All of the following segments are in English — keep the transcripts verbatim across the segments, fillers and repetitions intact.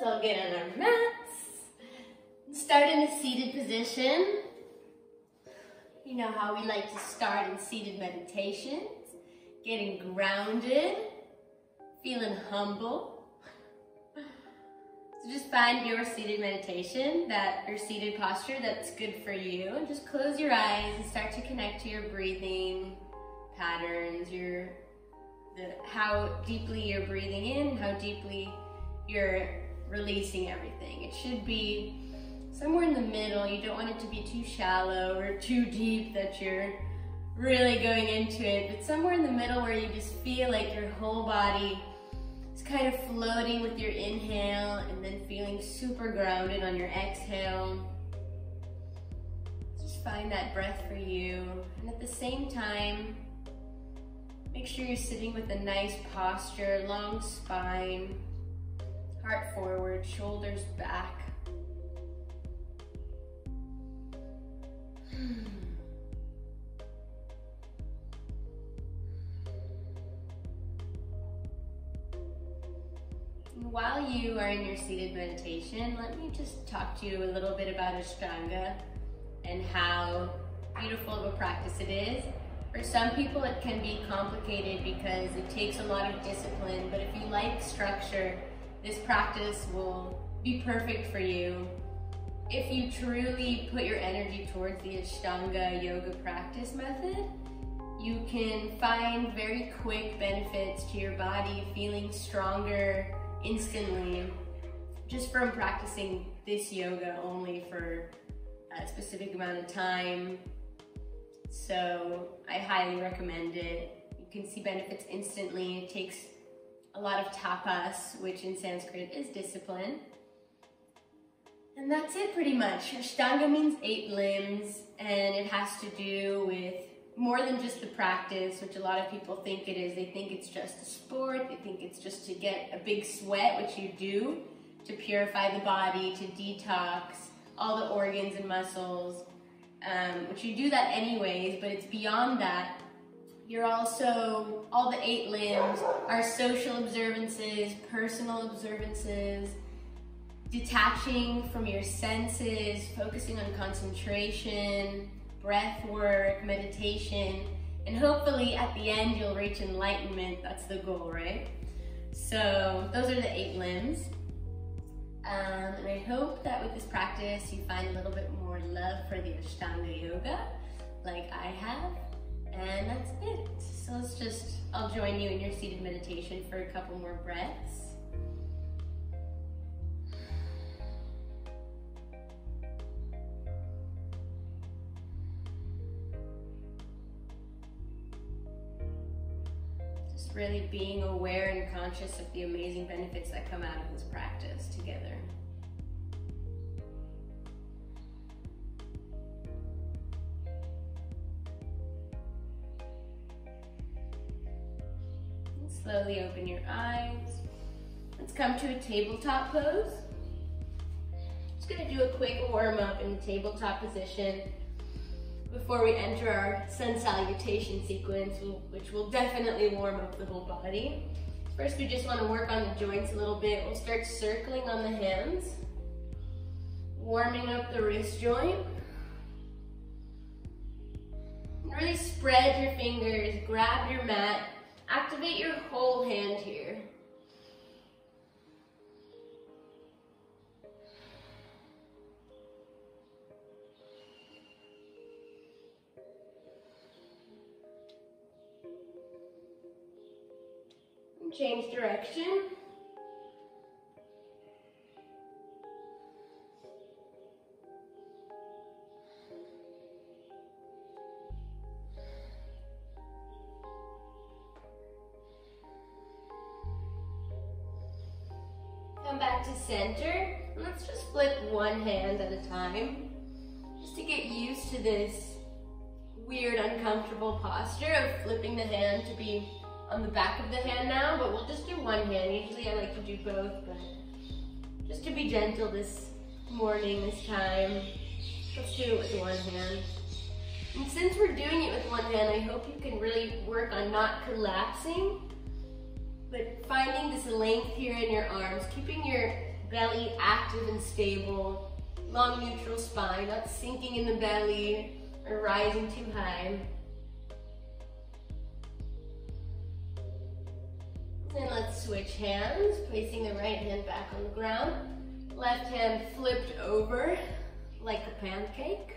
So get on our mats. Start in a seated position. You know how we like to start in seated meditations. Getting grounded. Feeling humble. So just find your seated meditation, that your seated posture that's good for you. And just close your eyes and start to connect to your breathing patterns, your the, how deeply you're breathing in, how deeply you're releasing everything. It should be somewhere in the middle. You don't want it to be too shallow or too deep that you're really going into it, but somewhere in the middle where you just feel like your whole body is kind of floating with your inhale and then feeling super grounded on your exhale. Just find that breath for you. And at the same time, make sure you're sitting with a nice posture, long spine, heart forward, shoulders back. While you are in your seated meditation, let me just talk to you a little bit about Ashtanga and how beautiful of a practice it is. For some people it can be complicated because it takes a lot of discipline, but if you like structure, this practice will be perfect for you. If you truly put your energy towards the Ashtanga yoga practice method, you can find very quick benefits to your body, feeling stronger instantly just from practicing this yoga only for a specific amount of time. So I highly recommend it. You can see benefits instantly. It takes a lot of tapas, which in Sanskrit is discipline. And that's it pretty much. Ashtanga means eight limbs, and it has to do with more than just the practice, which a lot of people think it is. They think it's just a sport. They think it's just to get a big sweat, which you do, to purify the body, to detox all the organs and muscles, um, which you do that anyways, but it's beyond that. You're also, all the eight limbs are social observances, personal observances, detaching from your senses, focusing on concentration, breath work, meditation, and hopefully at the end you'll reach enlightenment. That's the goal, right? So those are the eight limbs. Um, and I hope that with this practice you find a little bit more love for the Ashtanga yoga, like I have. And that's it. So let's just, I'll join you in your seated meditation for a couple more breaths. Really being aware and conscious of the amazing benefits that come out of this practice together. And slowly open your eyes. Let's come to a tabletop pose. I'm just going to do a quick warm up in the tabletop position before we enter our sun salutation sequence, which will definitely warm up the whole body. First, we just want to work on the joints a little bit. We'll start circling on the hands, warming up the wrist joint. And really spread your fingers, grab your mat, activate your whole hand here. Change direction. Come back to center. Let's just flip one hand at a time, just to get used to this weird, uncomfortable posture of flipping the hand to be on the back of the hand now, but we'll just do one hand. Usually I like to do both, but just to be gentle this morning, this time, let's do it with one hand. And since we're doing it with one hand, I hope you can really work on not collapsing, but finding this length here in your arms, keeping your belly active and stable, long neutral spine, not sinking in the belly or rising too high. Then let's switch hands, placing the right hand back on the ground, left hand flipped over like a pancake.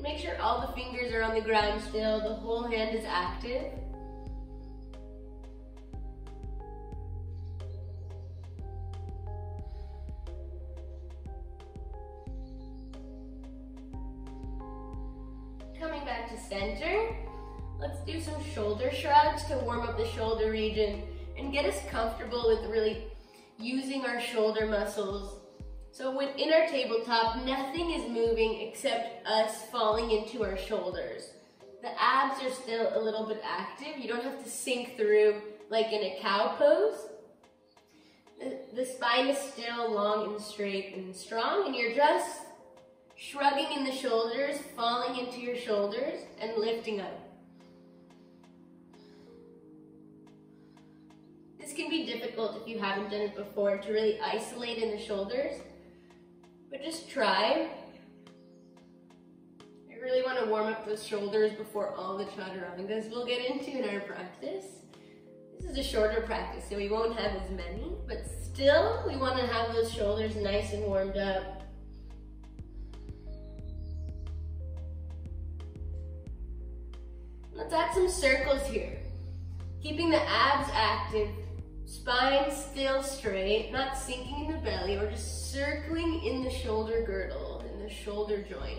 Make sure all the fingers are on the ground still, the whole hand is active. Coming back to center, let's do some shoulder shrugs to warm up the shoulder region and get us comfortable with really using our shoulder muscles. So when in our tabletop, nothing is moving except us falling into our shoulders. The abs are still a little bit active. You don't have to sink through like in a cow pose. The, the spine is still long and straight and strong, and you're just shrugging in the shoulders, falling into your shoulders, and lifting up. This can be difficult if you haven't done it before to really isolate in the shoulders, but just try. I really want to warm up those shoulders before all the chaturangas we'll get into in our practice. This is a shorter practice, so we won't have as many, but still we want to have those shoulders nice and warmed up. Let's add some circles here, keeping the abs active, spine still straight, not sinking in the belly, or just circling in the shoulder girdle, in the shoulder joint.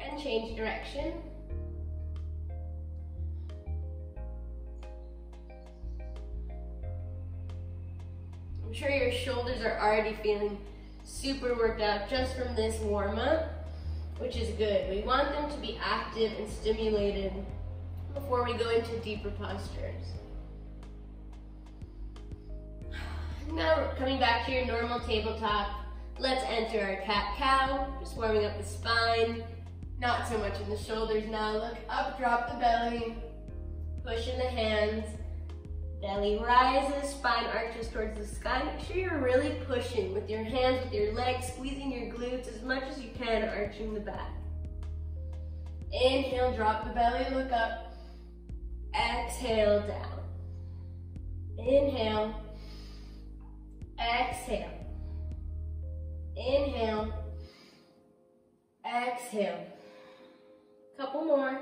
And change direction. I'm sure your shoulders are already feeling super worked out just from this warm-up, which is good. We want them to be active and stimulated before we go into deeper postures. Now coming back to your normal tabletop, let's enter our cat-cow, just warming up the spine, not so much in the shoulders now. Look up, drop the belly, push in the hands, belly rises, spine arches towards the sky. Make sure you're really pushing with your hands, with your legs, squeezing your glutes as much as you can, arching the back. Inhale, drop the belly, look up. Exhale, down. Inhale. Exhale. Inhale. Exhale. Couple more.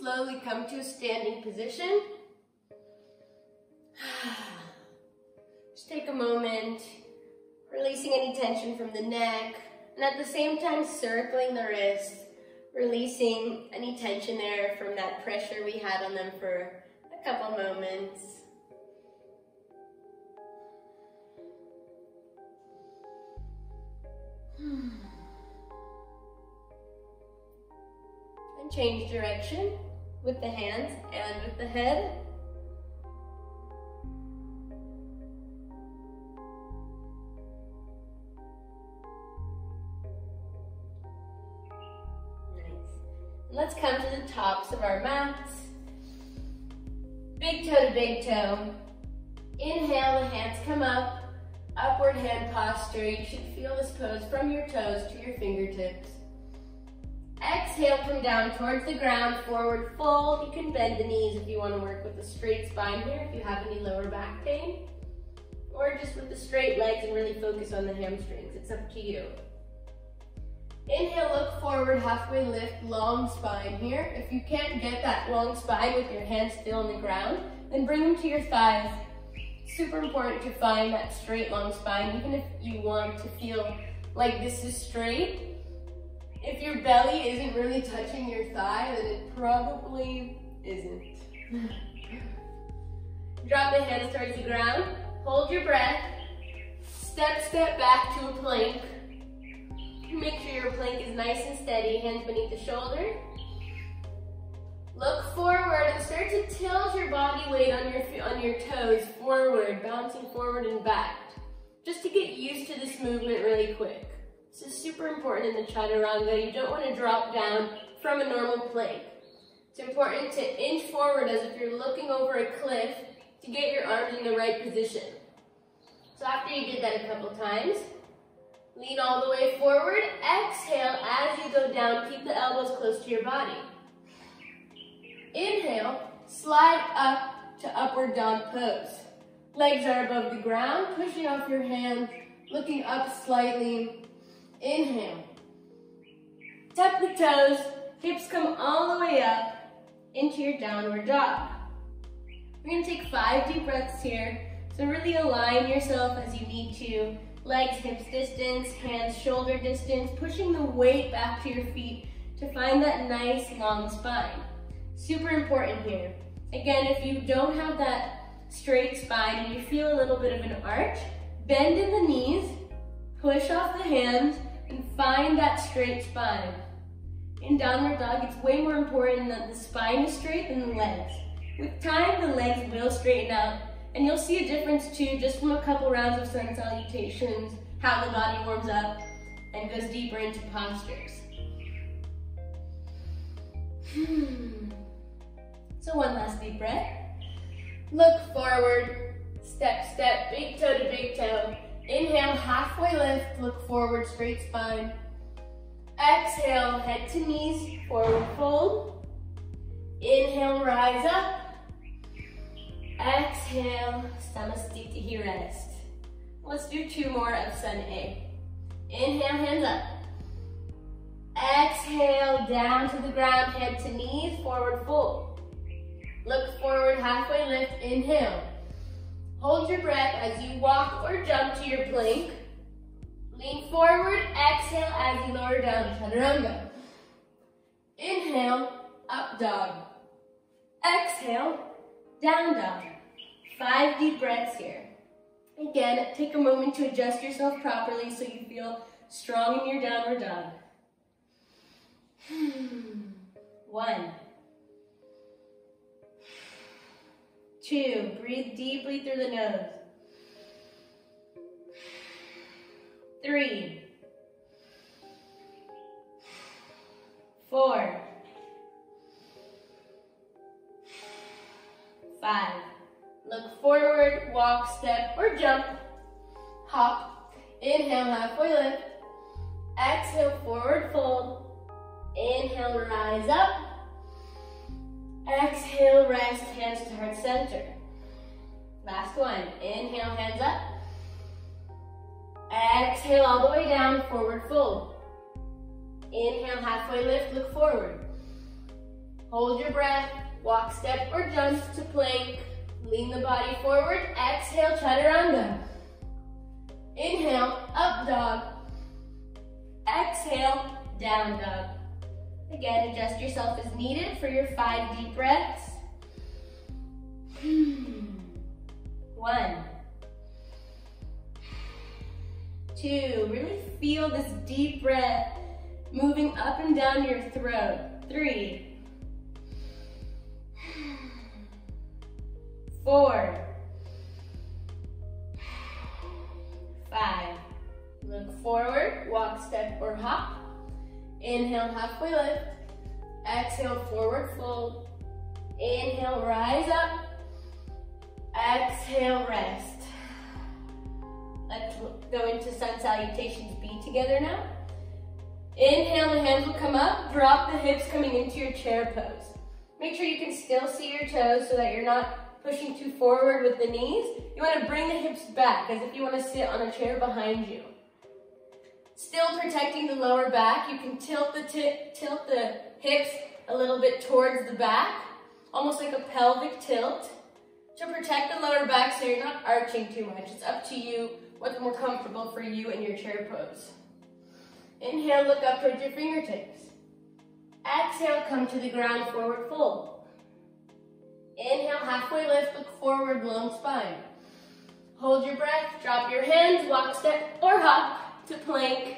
Slowly come to a standing position. Just take a moment, releasing any tension from the neck, and at the same time circling the wrists, releasing any tension there from that pressure we had on them for a couple moments. And change direction. With the hands and with the head. Nice. Let's come to the tops of our mats. Big toe to big toe. Inhale, the hands come up. Upward hand posture. You should feel this pose from your toes to your fingertips. Exhale, come down towards the ground, forward fold. You can bend the knees if you want to work with a straight spine here, if you have any lower back pain. Or just with the straight legs and really focus on the hamstrings. It's up to you. Inhale, look forward, halfway lift, long spine here. If you can't get that long spine with your hands still on the ground, then bring them to your thighs. Super important to find that straight, long spine, even if you want to feel like this is straight. If your belly isn't really touching your thigh, then it probably isn't. Drop the hands towards the ground. Hold your breath. Step, step back to a plank. Make sure your plank is nice and steady. Hands beneath the shoulder. Look forward and start to tilt your body weight on your, on your toes forward, bouncing forward and back, just to get used to this movement really quick. This is super important in the chaturanga. You don't want to drop down from a normal plank. It's important to inch forward as if you're looking over a cliff to get your arms in the right position. So after you did that a couple times, lean all the way forward, exhale as you go down, keep the elbows close to your body. Inhale, slide up to upward dog pose. Legs are above the ground, pushing off your hands, looking up slightly. Inhale, tuck the toes, hips come all the way up into your downward dog. We're gonna take five deep breaths here. So really align yourself as you need to. Legs, hips distance, hands, shoulder distance, pushing the weight back to your feet to find that nice long spine. Super important here. Again, if you don't have that straight spine and you feel a little bit of an arch, bend in the knees, push off the hands, and find that straight spine. In downward dog, it's way more important that the spine is straight than the legs. With time, the legs will straighten out, and you'll see a difference too, just from a couple rounds of sun salutations, how the body warms up and goes deeper into postures. So one last deep breath. Look forward, step, step, big toe to big toe. Inhale, halfway lift, look forward, straight spine. Exhale, head to knees, forward fold. Inhale, rise up. Exhale, Samastitihi rest. Let's do two more of sun A. Inhale, hands up. Exhale, down to the ground, head to knees, forward fold. Look forward, halfway lift, inhale. Hold your breath as you walk or jump to your plank. Lean forward, exhale as you lower down, chaturanga. Inhale, up dog. Exhale, down dog. Five deep breaths here. Again, take a moment to adjust yourself properly so you feel strong in your downward dog. One. Two, breathe deeply through the nose. Three. Four. Five. Look forward, walk, step, or jump. Hop. Inhale, halfway lift. Exhale, forward fold. Inhale, rise up. Exhale, rest, hands to heart center. Last one. Inhale, hands up. Exhale all the way down, forward fold. Inhale, halfway lift, look forward. Hold your breath, walk, step, or jump to plank. Lean the body forward, exhale, chaturanga. Inhale, up dog. Exhale, down dog. Again, adjust yourself as needed for your five deep breaths. One. Two. Really feel this deep breath moving up and down your throat. Three. Four. Five. Look forward, walk, step, or hop. Inhale, halfway lift. Exhale, forward fold. Inhale, rise up. Exhale, rest. Let's go into sun salutations B together now. Inhale, the hands will come up. Drop the hips coming into your chair pose. Make sure you can still see your toes so that you're not pushing too forward with the knees. You want to bring the hips back as if you want to sit on a chair behind you. Still protecting the lower back, you can tilt the tip, tilt the hips a little bit towards the back, almost like a pelvic tilt, to protect the lower back so you're not arching too much. It's up to you what's more comfortable for you in your chair pose. Inhale, look up towards your fingertips. Exhale, come to the ground, forward fold. Inhale, halfway lift, look forward, long spine. Hold your breath, drop your hands, walk, step, or hop to plank.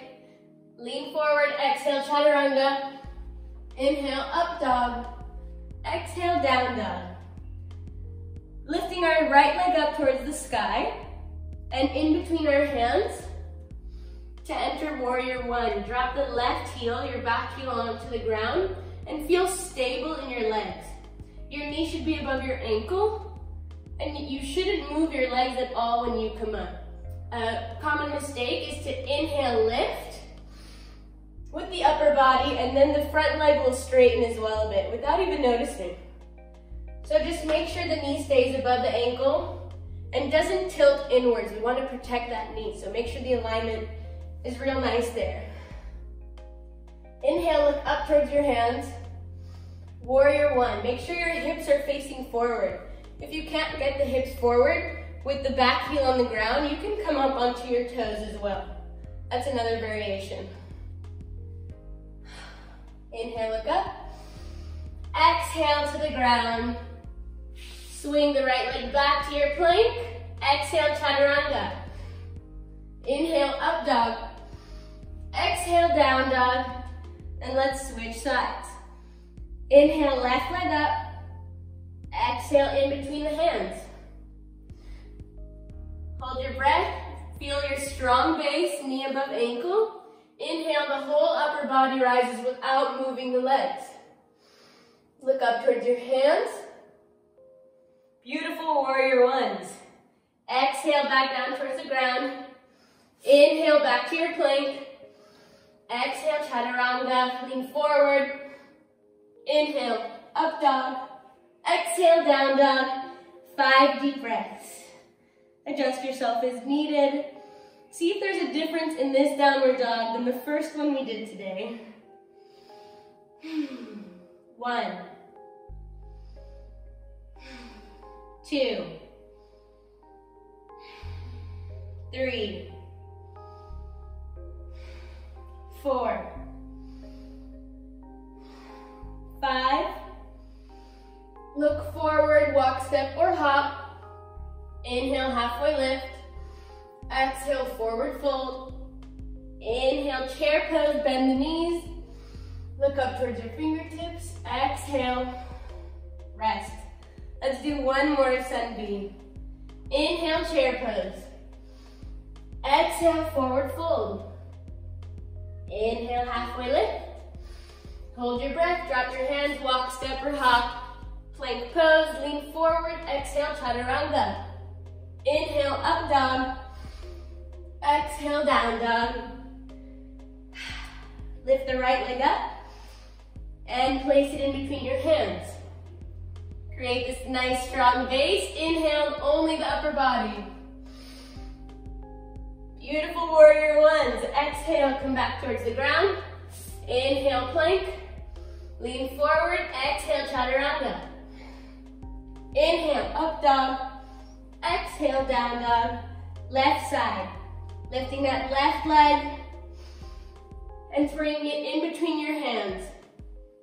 Lean forward, exhale, chaturanga. Inhale, up dog. Exhale, down dog. Lifting our right leg up towards the sky and in between our hands to enter warrior one. Drop the left heel, your back heel onto the ground and feel stable in your legs. Your knee should be above your ankle and you shouldn't move your legs at all when you come up. A common mistake is to inhale, lift with the upper body and then the front leg will straighten as well a bit without even noticing. So just make sure the knee stays above the ankle and doesn't tilt inwards. We want to protect that knee, so make sure the alignment is real nice there. Inhale, look up towards your hands. Warrior one, make sure your hips are facing forward. If you can't get the hips forward with the back heel on the ground, you can come up onto your toes as well. That's another variation. Inhale, look up. Exhale to the ground. Swing the right leg back to your plank. Exhale, chaturanga. Inhale, up dog. Exhale, down dog. And let's switch sides. Inhale, left leg up. Exhale in between the hands. Hold your breath, feel your strong base, knee above ankle. Inhale, the whole upper body rises without moving the legs. Look up towards your hands. Beautiful warrior ones. Exhale back down towards the ground. Inhale back to your plank. Exhale, chaturanga, lean forward. Inhale, up dog. Exhale, down dog. Five deep breaths. Adjust yourself as needed. See if there's a difference in this downward dog than the first one we did today. One. Two. Three. Four. Five. Look forward, walk, step, or hop. Inhale, halfway lift. Exhale, forward fold. Inhale, chair pose, bend the knees. Look up towards your fingertips. Exhale, rest. Let's do one more sunbeam. Inhale, chair pose. Exhale, forward fold. Inhale, halfway lift. Hold your breath, drop your hands, walk, step, or hop. Plank pose, lean forward. Exhale, chaturanga. Inhale, up dog. Exhale, down dog. Lift the right leg up and place it in between your hands. Create this nice strong base. Inhale, only the upper body. Beautiful warrior ones. Exhale, come back towards the ground. Inhale, plank. Lean forward. Exhale, chaturanga. Inhale, up dog. Exhale, down dog. Left side. Lifting that left leg and bringing it in between your hands.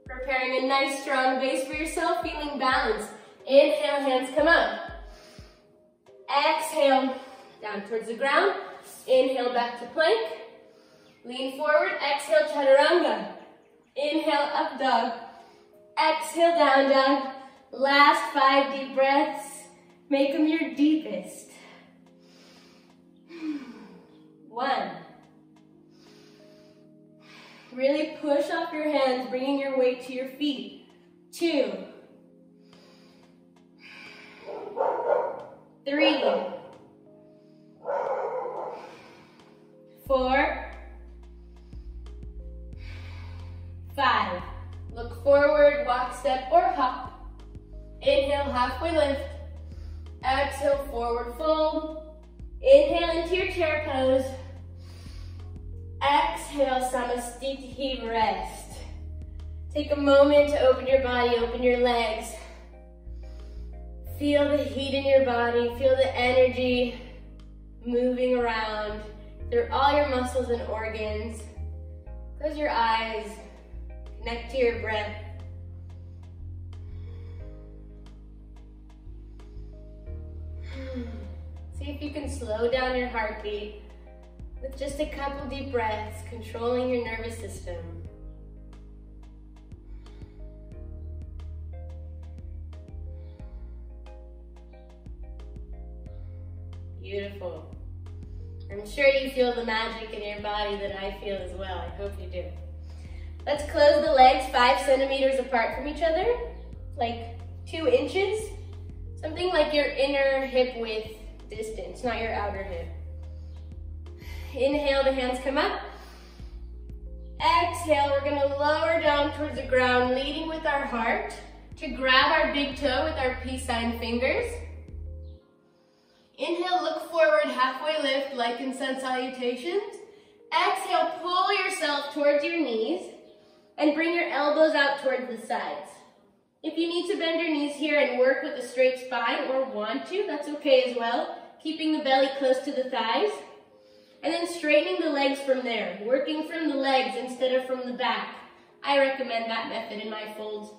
Preparing a nice strong base for yourself, feeling balanced. Inhale, hands come up. Exhale, down towards the ground. Inhale, back to plank. Lean forward. Exhale, chaturanga. Inhale, up dog. Exhale, down dog. Last five deep breaths. Make them your deepest. One. Really push off your hands, bringing your weight to your feet. Two. Three. Four. Five. Look forward, walk, step, or hop. Inhale, halfway lift. Exhale, forward fold. Inhale into your chair pose. Exhale, samasthiti, rest. Take a moment to open your body, open your legs. Feel the heat in your body, feel the energy moving around through all your muscles and organs. Close your eyes, connect to your breath. See if you can slow down your heartbeat with just a couple deep breaths, controlling your nervous system. Beautiful. I'm sure you feel the magic in your body that I feel as well. I hope you do. Let's close the legs five centimeters apart from each other, like two inches. Something like your inner hip width distance, not your outer hip. Inhale, the hands come up. Exhale, we're gonna lower down towards the ground, leading with our heart to grab our big toe with our peace sign fingers. Inhale, look forward, halfway lift, like in sun salutations. Exhale, pull yourself towards your knees and bring your elbows out towards the sides. If you need to bend your knees here and work with a straight spine or want to, that's okay as well, keeping the belly close to the thighs. And then straightening the legs from there, working from the legs instead of from the back. I recommend that method in my folds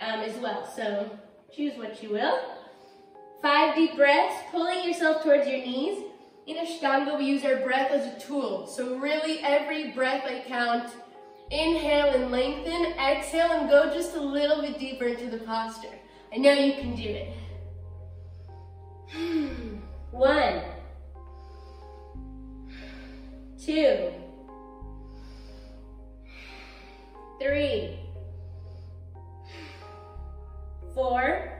um, as well, so choose what you will. Five deep breaths, pulling yourself towards your knees. In Ashtanga, we use our breath as a tool. So really every breath I count, inhale and lengthen, exhale and go just a little bit deeper into the posture. I know you can do it. One, two, three, four,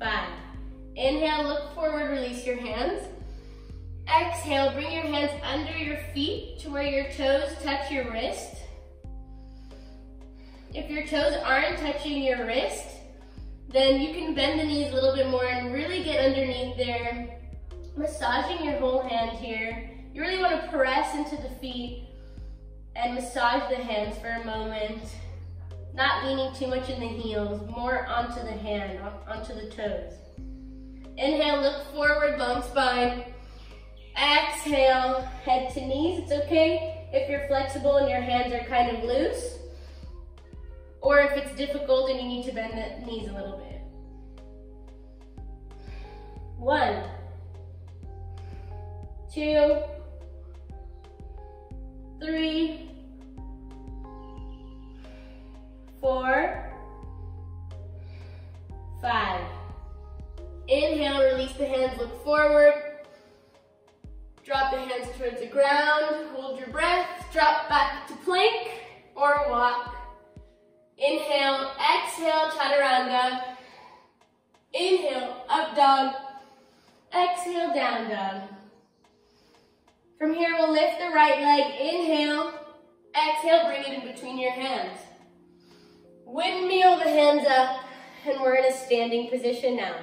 five. Inhale, look forward, release your hands. Exhale, bring your hands under your feet to where your toes touch your wrist. If your toes aren't touching your wrist, then you can bend the knees a little bit more and really get underneath there, massaging your whole hand here. You really want to press into the feet and massage the hands for a moment. Not leaning too much in the heels, more onto the hand, onto the toes. Inhale, look forward, long spine. Exhale, head to knees. It's okay if you're flexible and your hands are kind of loose, or if it's difficult and you need to bend the knees a little bit. One, two, three, four, five. Inhale, release the hands, look forward. Drop the hands towards the ground, hold your breath, drop back to plank or walk. Inhale, exhale, chaturanga. Inhale, up dog. Exhale, down dog. From here, we'll lift the right leg, inhale, exhale, bring it in between your hands. Windmill the hands up, and we're in a standing position now.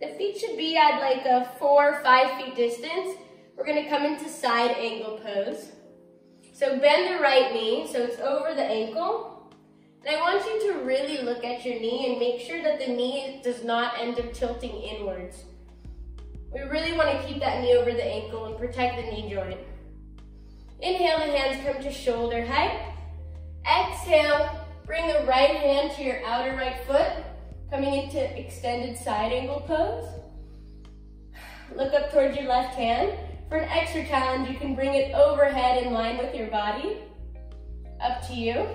The feet should be at like a four or five feet distance. We're gonna come into side angle pose. So bend the right knee, so it's over the ankle. And I want you to really look at your knee and make sure that the knee does not end up tilting inwards. We really want to keep that knee over the ankle and protect the knee joint. Inhale, the hands come to shoulder height. Exhale, bring the right hand to your outer right foot, coming into extended side angle pose. Look up towards your left hand. For an extra challenge, you can bring it overhead in line with your body. Up to you.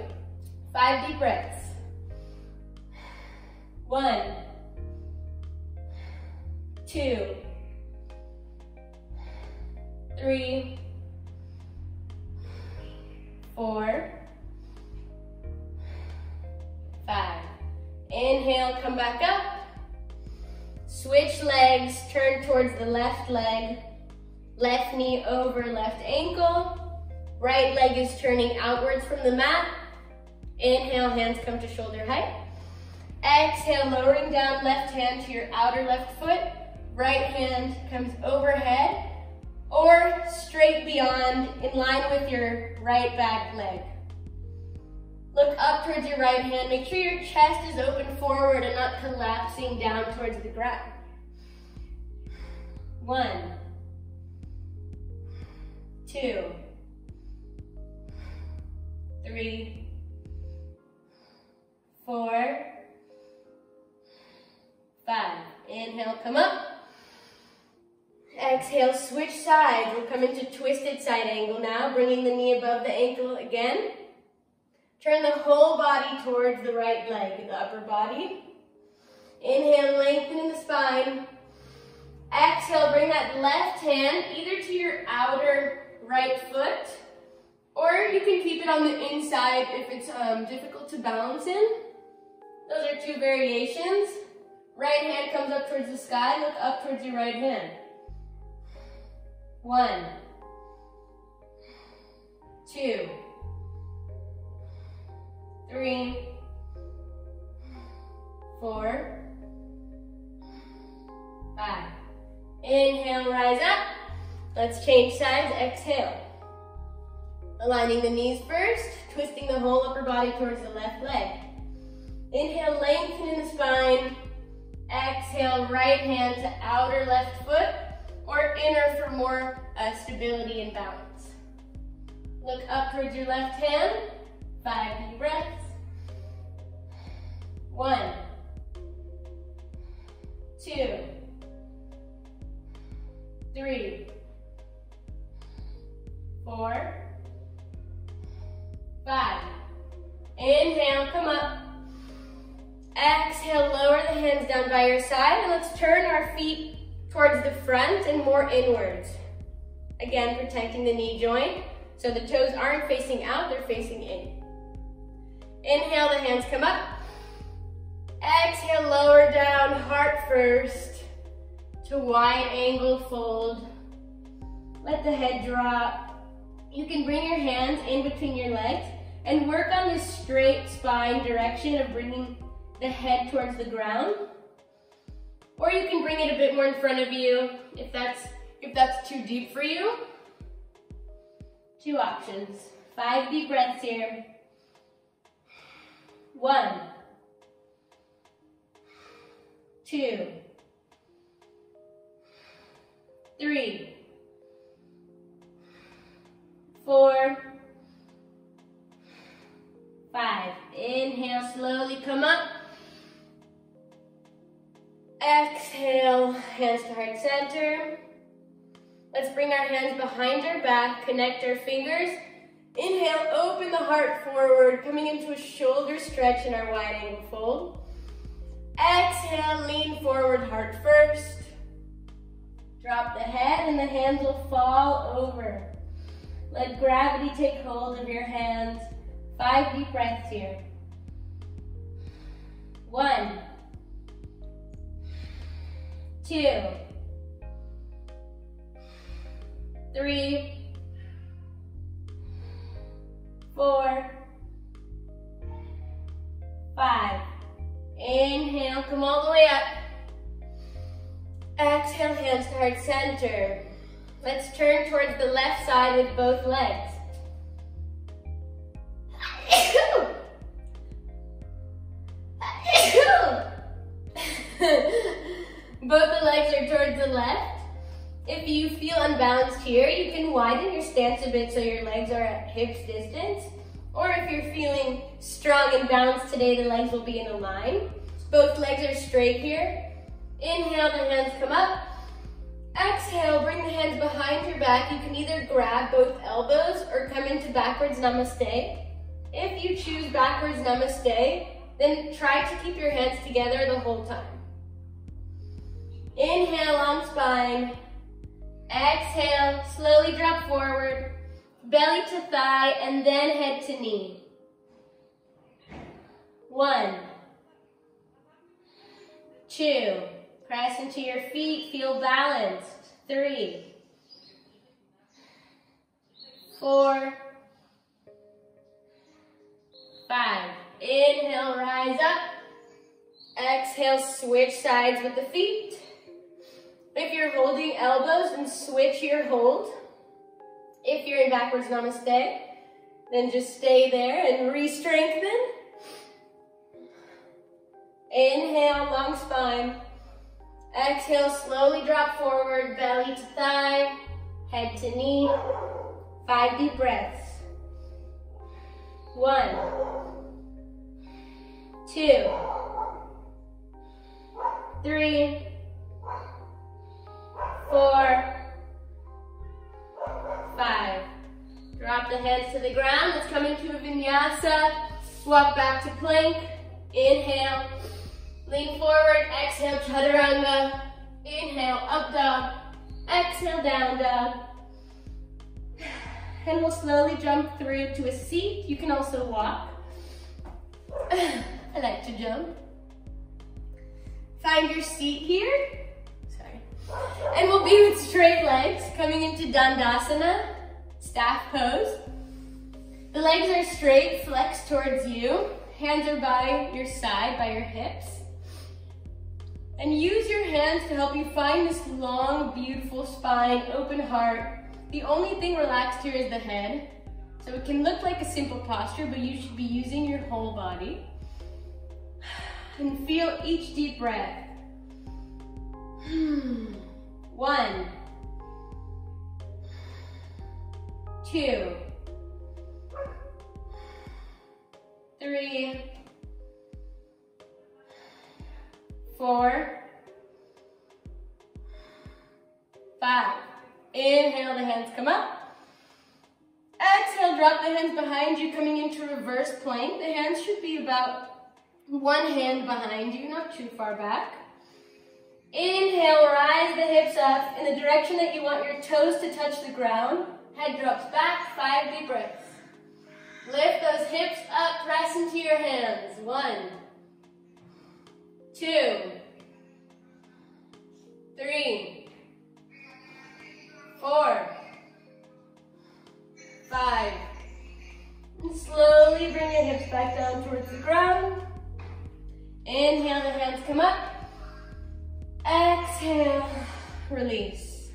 Five deep breaths. One, two, three, four, five. Inhale, come back up. Switch legs, turn towards the left leg. Left knee over left ankle. Right leg is turning outwards from the mat. Inhale, hands come to shoulder height. Exhale, lowering down left hand to your outer left foot. Right hand comes overhead or straight beyond in line with your right back leg. Look up towards your right hand. Make sure your chest is open forward and not collapsing down towards the ground. One, two, three, four, five. Inhale, come up. Exhale, switch sides. We'll come into twisted side angle now, bringing the knee above the ankle again. Turn the whole body towards the right leg, the upper body. Inhale, lengthening the spine. Exhale, bring that left hand either to your outer right foot, or you can keep it on the inside if it's um, difficult to balance in. Those are two variations. Right hand comes up towards the sky, look up towards your right hand. One, two, three, four, five. Inhale, rise up. Let's change sides, exhale. Aligning the knees first, twisting the whole upper body towards the left leg. Inhale, lengthen in the spine. Exhale, right hand to outer left foot, or inner for more uh, stability and balance. Look up towards your left hand. Five deep breaths. One, two, three, four, five. Inhale, come up. Exhale, lower the hands down by your side, and let's turn our feet towards the front and more inwards. Again, protecting the knee joint, so the toes aren't facing out, they're facing in. Inhale, the hands come up. Exhale, lower down, heart first, to wide angle fold. Let the head drop. You can bring your hands in between your legs and work on this straight spine direction of bringing the head towards the ground, or you can bring it a bit more in front of you if that's if that's too deep for you. Two options. Five deep breaths here. One, two, three, four, five. Inhale, slowly come up. Exhale, hands to heart center. Let's bring our hands behind our back, connect our fingers. Inhale, open the heart forward, coming into a shoulder stretch in our wide angle fold. Exhale, lean forward, heart first. Drop the head and the hands will fall over. Let gravity take hold of your hands. Five deep breaths here. One, two, three, four, five. Inhale, come all the way up. Exhale, hands to heart center. Let's turn towards the left side with both legs. Both the legs are towards the left. If you feel unbalanced here, you can widen your stance a bit so your legs are at hips distance. Or if you're feeling strong and balanced today, the legs will be in a line. Both legs are straight here. Inhale, the hands come up. Exhale, bring the hands behind your back. You can either grab both elbows or come into backwards namaste. If you choose backwards namaste, then try to keep your hands together the whole time. Inhale, long spine. Exhale, slowly drop forward, belly to thigh, and then head to knee. One, two, press into your feet, feel balanced. Three, four, five. Inhale, rise up. Exhale, switch sides with the feet. If you're holding elbows, then switch your hold. If you're in backwards namaste, then just stay there and re-strengthen. Inhale, long spine. Exhale, slowly drop forward, belly to thigh, head to knee. Five deep breaths. One, two, three, four, five. Drop the hands to the ground. Let's come into a vinyasa. Walk back to plank. Inhale, lean forward. Exhale, chaturanga. Inhale, up dog. Exhale, down dog. And we'll slowly jump through to a seat. You can also walk. I like to jump. Find your seat here. Sorry. And we'll be with straight legs, coming into Dandasana, staff pose. The legs are straight, flex towards you. Hands are by your side, by your hips. And use your hands to help you find this long, beautiful spine, open heart. The only thing relaxed here is the head. So it can look like a simple posture, but you should be using your whole body. And feel each deep breath. One. Two. Three. Four. Five. Inhale, the hands come up. Exhale, drop the hands behind you, coming into reverse plank. The hands should be about one hand behind you, not too far back. Inhale, rise the hips up in the direction that you want your toes to touch the ground. Head drops back, five deep breaths. Lift those hips up, press into your hands. One, two, three, four, five. And slowly bring your hips back down towards the ground. Inhale, the hands come up. Exhale, release.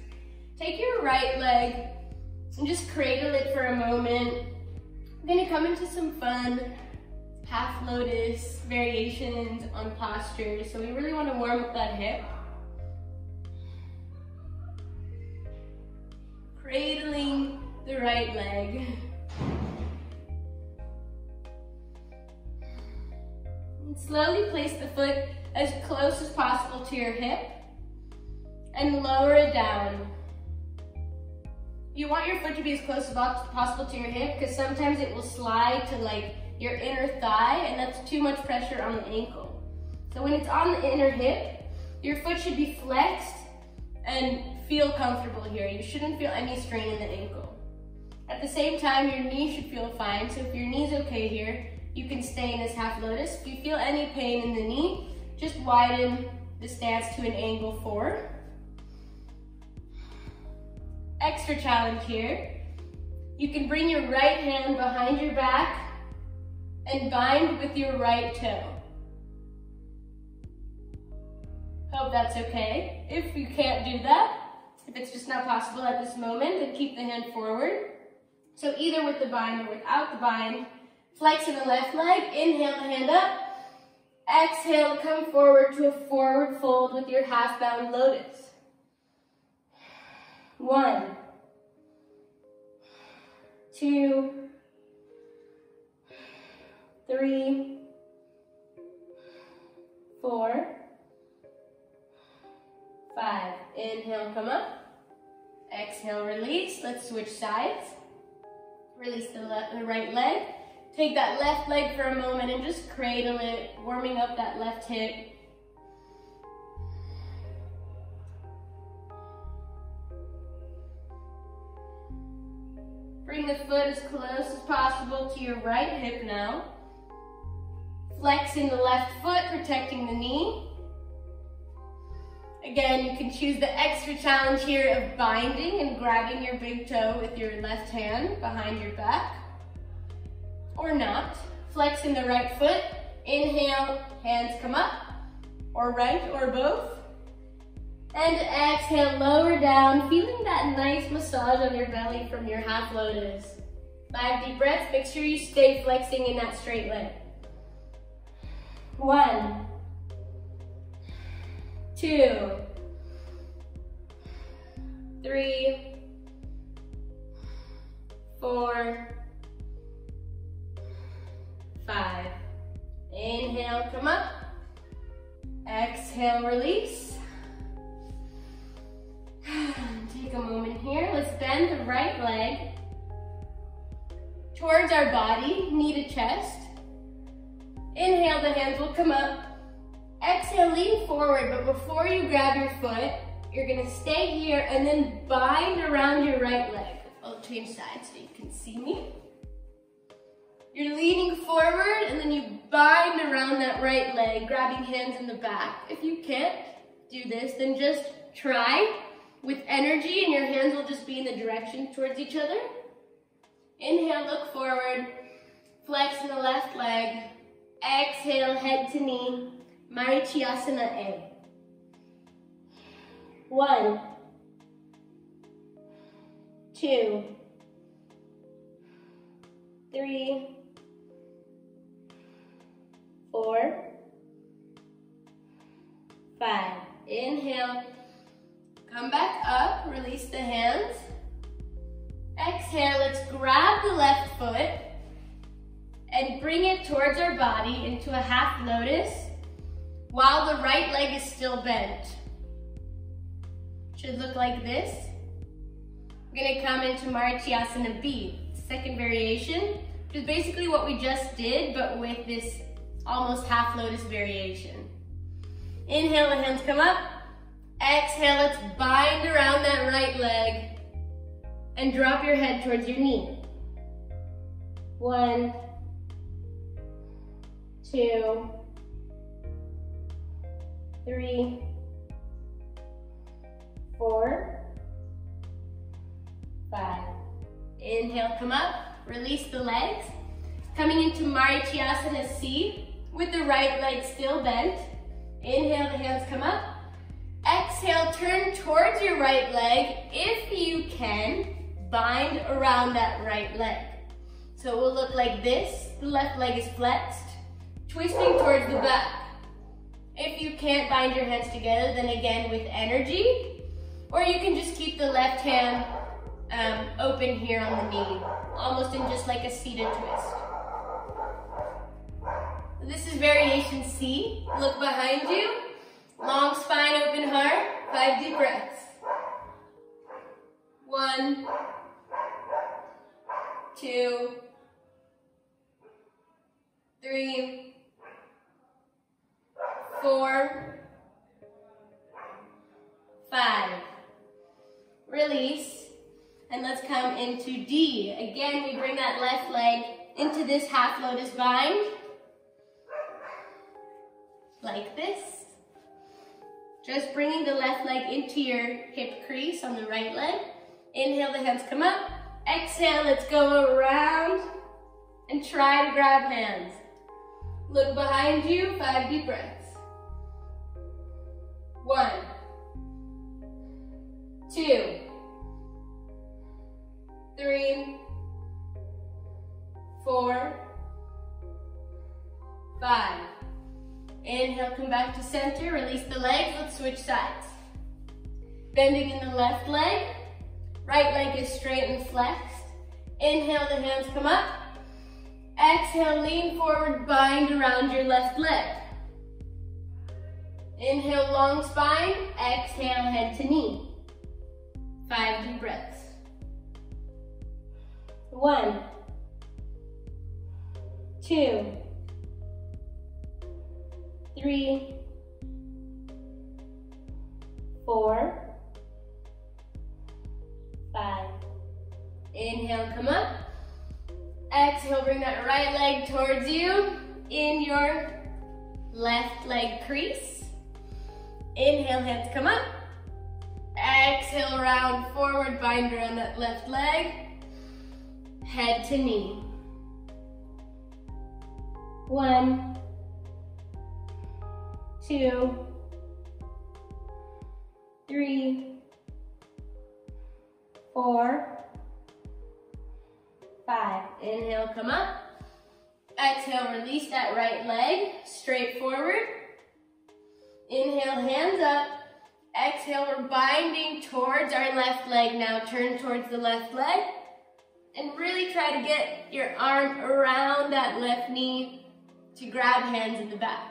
Take your right leg and just cradle it for a moment. We're gonna come into some fun half lotus variations on posture. So we really wanna warm up that hip. Cradling the right leg. And slowly place the foot as close as possible to your hip and lower it down. You want your foot to be as close as possible to your hip because sometimes it will slide to like your inner thigh and that's too much pressure on the ankle. So when it's on the inner hip, your foot should be flexed and feel comfortable here. You shouldn't feel any strain in the ankle. At the same time, your knee should feel fine. So if your knee's okay here, you can stay in this half lotus. If you feel any pain in the knee, just widen the stance to an angle forward. Extra challenge here. You can bring your right hand behind your back and bind with your right toe. Hope that's okay. If you can't do that, if it's just not possible at this moment, then keep the hand forward. So either with the bind or without the bind, flexing the left leg, inhale the hand up. Exhale, come forward to a forward fold with your half bound lotus. One, two, three, four, five. Inhale, come up. Exhale, release. Let's switch sides. Release the, left, the right leg. Take that left leg for a moment and just cradle it, warming up that left hip. Bring the foot as close as possible to your right hip now. Flexing the left foot, protecting the knee. Again, you can choose the extra challenge here of binding and grabbing your big toe with your left hand behind your back. Or not, flexing the right foot, inhale, hands come up, or right, or both. And exhale, lower down, feeling that nice massage on your belly from your half lotus. Five deep breaths, make sure you stay flexing in that straight leg. One, two, three, four, five. Inhale, come up. Exhale, release. Take a moment here. Let's bend the right leg towards our body, knee to chest. Inhale, the hands will come up. Exhale, lean forward, but before you grab your foot, you're gonna stay here and then bind around your right leg. I'll change sides so you can see me. You're leaning forward and then you bind around that right leg, grabbing hands in the back. If you can't do this, then just try with energy and your hands will just be in the direction towards each other. Inhale, look forward, flex the left leg. Exhale, head to knee, Marichyasana A. One, two, three, four, five. Inhale, come back up, release the hands. Exhale, let's grab the left foot and bring it towards our body into a half lotus while the right leg is still bent. Should look like this. We're gonna come into Marichyasana B, second variation, which is basically what we just did, but with this almost half lotus variation. Inhale, the hands come up. Exhale, let's bind around that right leg and drop your head towards your knee. One, two, three, four, five. Inhale, come up, release the legs. Coming into Marichyasana C with the right leg still bent. Inhale, the hands come up. Exhale, turn towards your right leg. If you can, bind around that right leg. So it will look like this. The left leg is flexed, twisting towards the back. If you can't bind your hands together, then again with energy, or you can just keep the left hand um, open here on the knee, almost in just like a seated twist. This is variation C. Look behind you, long spine, open heart, five deep breaths. One, two, three, four, five. Release, and let's come into D. Again, we bring that left leg into this half lotus bind, like this. Just bringing the left leg into your hip crease on the right leg. Inhale, the hands come up. Exhale, let's go around and try to grab hands. Look behind you, five deep breaths. One, two, three, four, five. Inhale, come back to center, release the legs, let's switch sides. Bending in the left leg, right leg is straight and flexed. Inhale, the hands come up. Exhale, lean forward, bind around your left leg. Inhale, long spine. Exhale, head to knee. Five deep breaths. One, two, three, four, five. Inhale, come up. Exhale, bring that right leg towards you in your left leg crease. Inhale, hands come up. Exhale, round forward, bind around that left leg. Head to knee. One, two, three, four, five. Inhale, come up. Exhale, release that right leg, straight forward. Inhale, hands up. Exhale, we're binding towards our left leg now. Turn towards the left leg. And really try to get your arm around that left knee to grab hands in the back.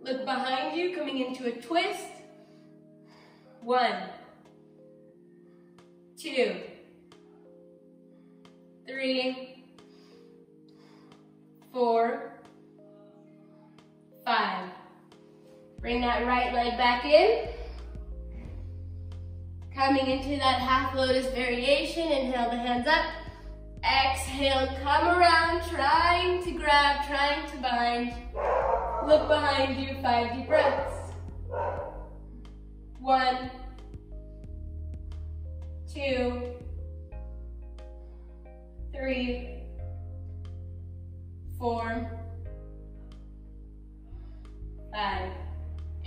Look behind you, coming into a twist. One, two, three, four, five. Bring that right leg back in. Coming into that half lotus variation, inhale the hands up. Exhale, come around, trying to grab, trying to bind. Look behind you, five deep breaths. One, two, three, four, five.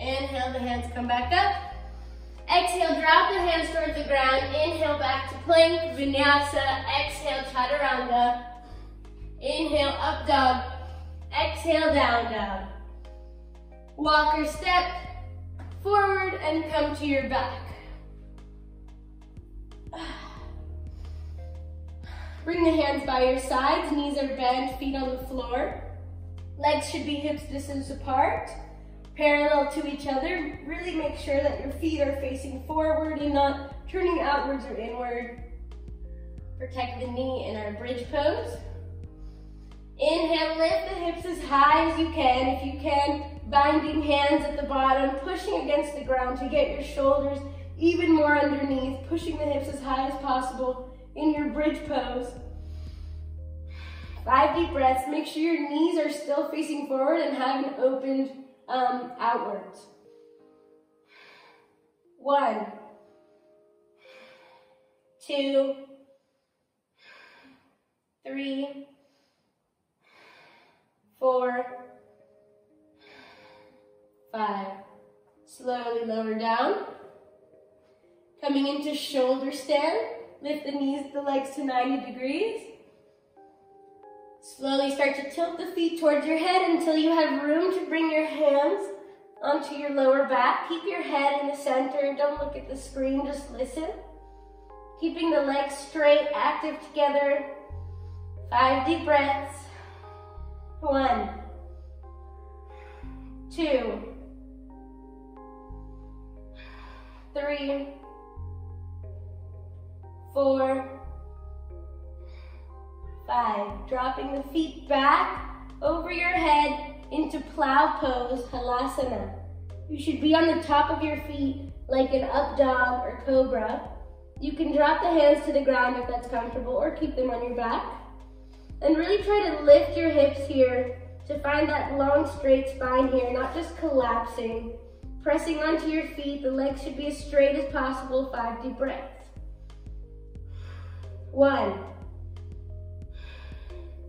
Inhale, the hands come back up. Exhale, drop the hands towards the ground. Inhale, back to plank, vinyasa. Exhale, chaturanga. Inhale, up dog. Exhale, down dog. Walk or step forward and come to your back. Bring the hands by your sides, knees are bent, feet on the floor. Legs should be hips distance apart, parallel to each other. Really make sure that your feet are facing forward and not turning outwards or inward. Protect the knee in our bridge pose. Inhale, lift the hips as high as you can. If you can, binding hands at the bottom, pushing against the ground to get your shoulders even more underneath, pushing the hips as high as possible in your bridge pose. Five deep breaths. Make sure your knees are still facing forward and haven't opened um, outwards. One, two, three, four, five. Slowly lower down. Coming into shoulder stand. Lift the knees, the legs to ninety degrees. Slowly start to tilt the feet towards your head until you have room to bring your hands onto your lower back. Keep your head in the center. Don't look at the screen, just listen. Keeping the legs straight, active together. Five deep breaths. One, two, three, four, five. Dropping the feet back over your head into plow pose, Halasana. You should be on the top of your feet like an up dog or cobra. You can drop the hands to the ground if that's comfortable or keep them on your back. And really try to lift your hips here to find that long straight spine here, not just collapsing. Pressing onto your feet, the legs should be as straight as possible, five deep breaths. One,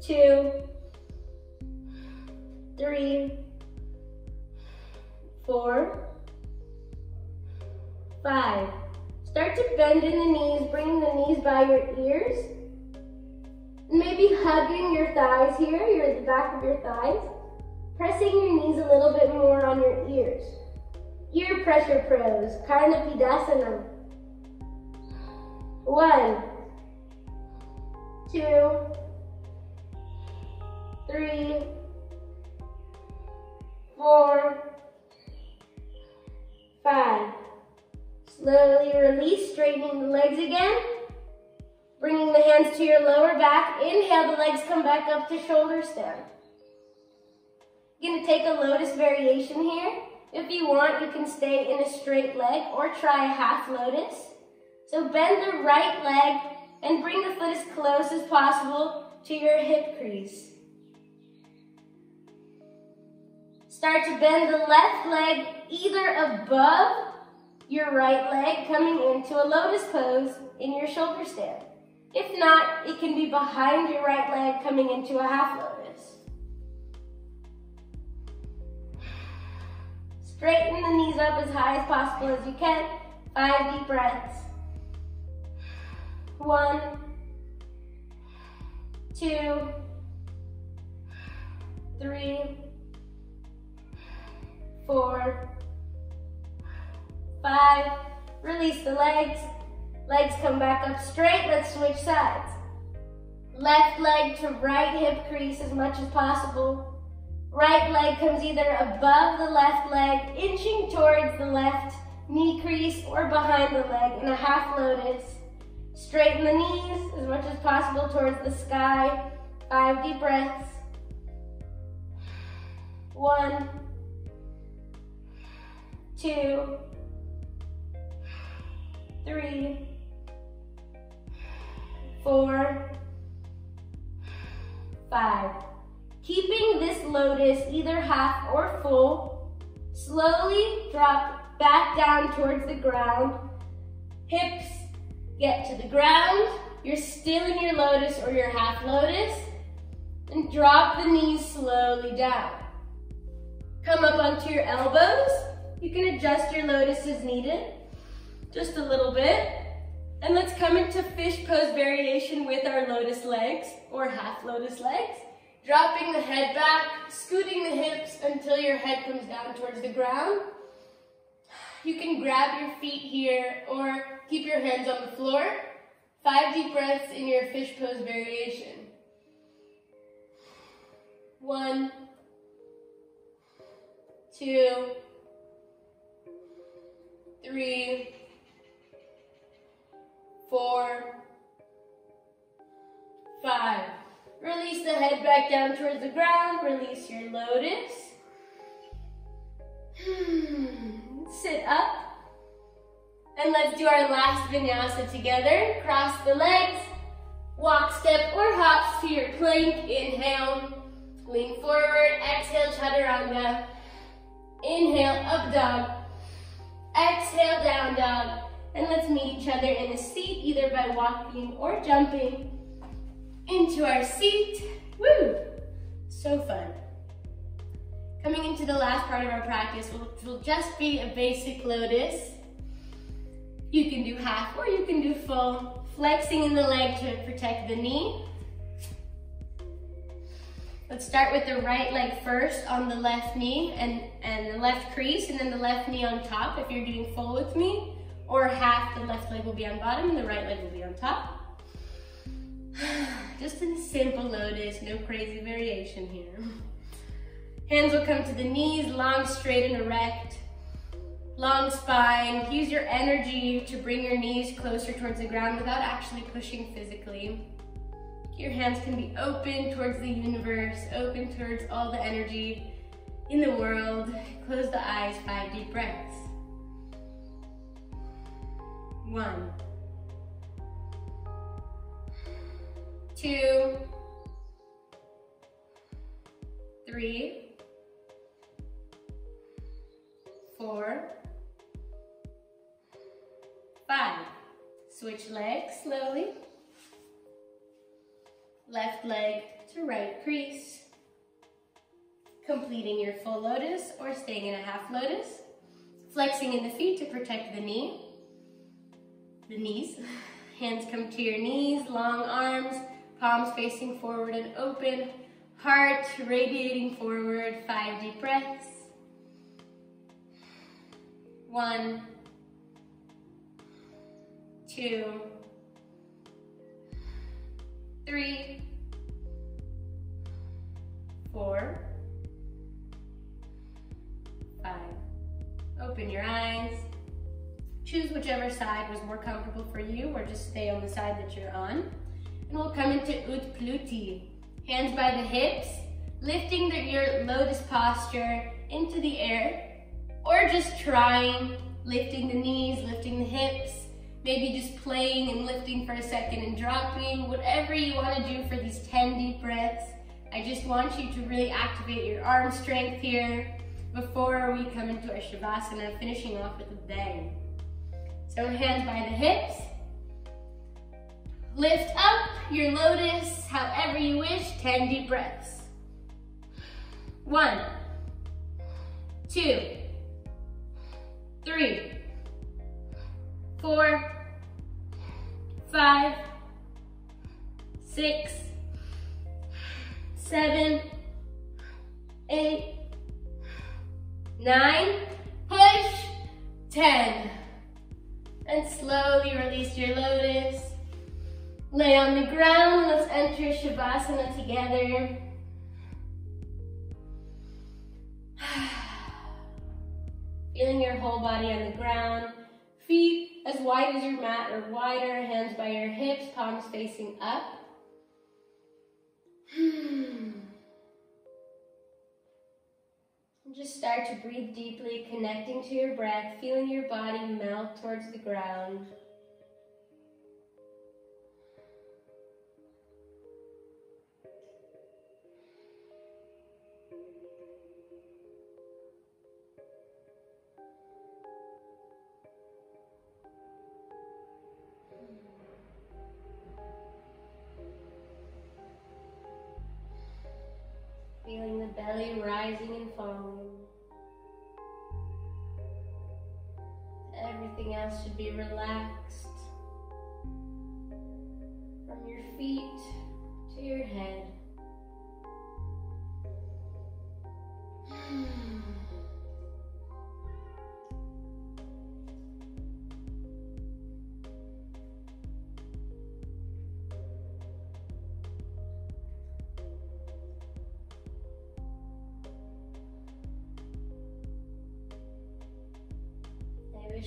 two, three, four, five. Start to bend in the knees, bringing the knees by your ears. Maybe hugging your thighs here, you're at the back of your thighs. Pressing your knees a little bit more on your ears. Ear pressure pose, Karnapidasana. One, two, three, four, five. Slowly release, straightening the legs again. Bringing the hands to your lower back. Inhale, the legs come back up to shoulder stand. You're gonna take a lotus variation here. If you want, you can stay in a straight leg or try a half lotus. So bend the right leg and bring the foot as close as possible to your hip crease. Start to bend the left leg either above your right leg, coming into a lotus pose in your shoulder stand. If not, it can be behind your right leg, coming into a half lotus. Straighten the knees up as high as possible as you can. Five deep breaths. One, two, three, four, five. Release the legs. Legs come back up straight. Let's switch sides. Left leg to right hip crease as much as possible. Right leg comes either above the left leg, inching towards the left knee crease, or behind the leg in a half lotus. Straighten the knees as much as possible towards the sky. Five deep breaths. One, two, three, four, five. Keeping this lotus either half or full, slowly drop back down towards the ground. Hips get to the ground. You're still in your lotus or your half lotus. And drop the knees slowly down. Come up onto your elbows. You can adjust your lotus as needed, just a little bit. And let's come into fish pose variation with our lotus legs or half lotus legs. Dropping the head back, scooting the hips until your head comes down towards the ground. You can grab your feet here or keep your hands on the floor. Five deep breaths in your fish pose variation. One, two, three, four, five. Release the head back down towards the ground. Release your lotus. Sit up. And let's do our last vinyasa together. Cross the legs. Walk, step, or hop to your plank. Inhale. Lean forward. Exhale, chaturanga. Inhale, up dog. Exhale, down dog. And let's meet each other in a seat, either by walking or jumping into our seat. Woo! So fun. Coming into the last part of our practice, which will just be a basic lotus. You can do half or you can do full. Flexing in the leg to protect the knee. Let's start with the right leg first on the left knee and, and the left crease, and then the left knee on top if you're doing full with me, or half, the left leg will be on bottom and the right leg will be on top. Just a simple lotus, no crazy variation here. Hands will come to the knees, long, straight, and erect. Long spine, use your energy to bring your knees closer towards the ground without actually pushing physically. Your hands can be open towards the universe, open towards all the energy in the world. Close the eyes, five deep breaths. One, two, three, four, five. Switch legs slowly. Left leg to right crease. Completing your full lotus or staying in a half lotus. Flexing in the feet to protect the knee. The knees. Hands come to your knees, long arms, palms facing forward and open. Heart radiating forward, five deep breaths. One, two, three, four, five. Open your eyes. Choose whichever side was more comfortable for you, or just stay on the side that you're on. And we'll come into Utpluti. Hands by the hips, lifting the, your lotus posture into the air, or just trying, lifting the knees, lifting the hips, maybe just playing and lifting for a second and dropping, whatever you want to do for these ten deep breaths. I just want you to really activate your arm strength here before we come into our Shavasana, finishing off with a bang. So hands by the hips. Lift up your lotus however you wish, ten deep breaths. One, two, three, four, five, six, seven, eight, nine, push, ten. And slowly release your lotus. Lay on the ground. Let's enter Shavasana together. Feeling your whole body on the ground. Feet as wide as your mat or wider. Hands by your hips. Palms facing up. Just start to breathe deeply, connecting to your breath, feeling your body melt towards the ground. Feeling the belly rising and falling. Everything else should be relaxed. From your feet to your head.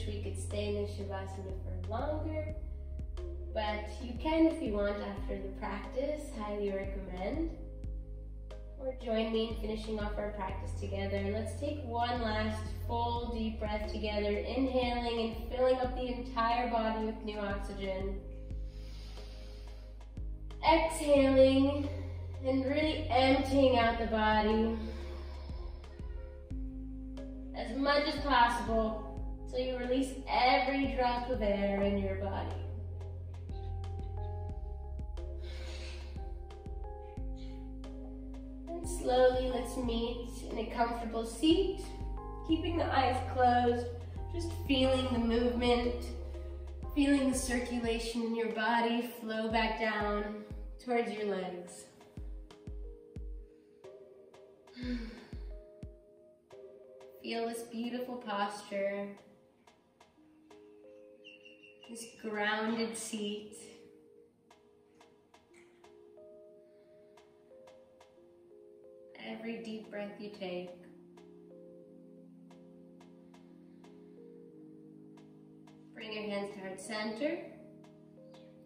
We could stay in the Shavasana for longer, but you can if you want after the practice, highly recommend. Or join me in finishing off our practice together. Let's take one last full deep breath together, inhaling and filling up the entire body with new oxygen. Exhaling and really emptying out the body as much as possible. So you release every drop of air in your body. And slowly let's meet in a comfortable seat, keeping the eyes closed, just feeling the movement, feeling the circulation in your body flow back down towards your legs. Feel this beautiful posture. This grounded seat. Every deep breath you take. Bring your hands to heart center.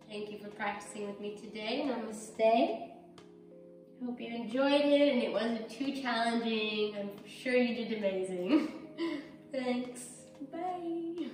Thank you for practicing with me today. Namaste. Hope you enjoyed it and it wasn't too challenging. I'm sure you did amazing. Thanks. Bye.